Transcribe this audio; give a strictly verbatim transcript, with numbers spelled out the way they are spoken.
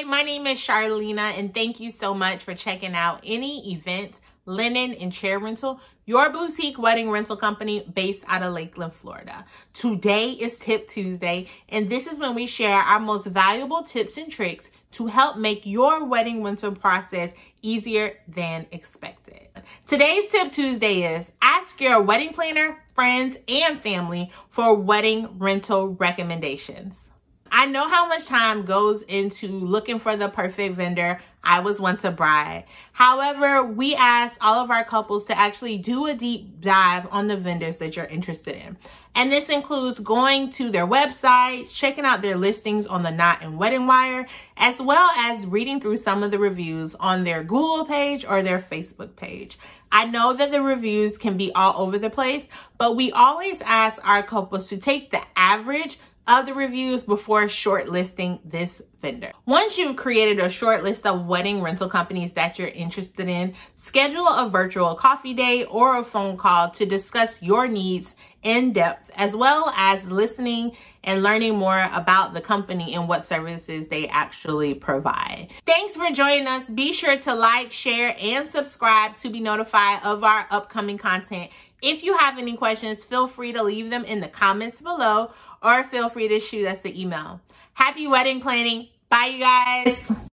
Hey, my name is Charlena, and thank you so much for checking out Any Event Linen and Chair Rental, your boutique wedding rental company based out of Lakeland, Florida. Today is Tip Tuesday, and this is when we share our most valuable tips and tricks to help make your wedding rental process easier than expected. Today's Tip Tuesday is ask your wedding planner, friends, and family for wedding rental recommendations. I know how much time goes into looking for the perfect vendor. I was once a bride. However, we asked all of our couples to actually do a deep dive on the vendors that you're interested in. And this includes going to their websites, checking out their listings on The Knot and WeddingWire, as well as reading through some of the reviews on their Google page or their Facebook page. I know that the reviews can be all over the place, but we always ask our couples to take the average of the reviews before shortlisting this vendor. Once you've created a short list of wedding rental companies that you're interested in, schedule a virtual coffee day or a phone call to discuss your needs in depth, as well as listening and learning more about the company and what services they actually provide. Thanks for joining us. Be sure to like, share, and subscribe to be notified of our upcoming content. If you have any questions, feel free to leave them in the comments below, or feel free to shoot us an email. Happy wedding planning. Bye, you guys.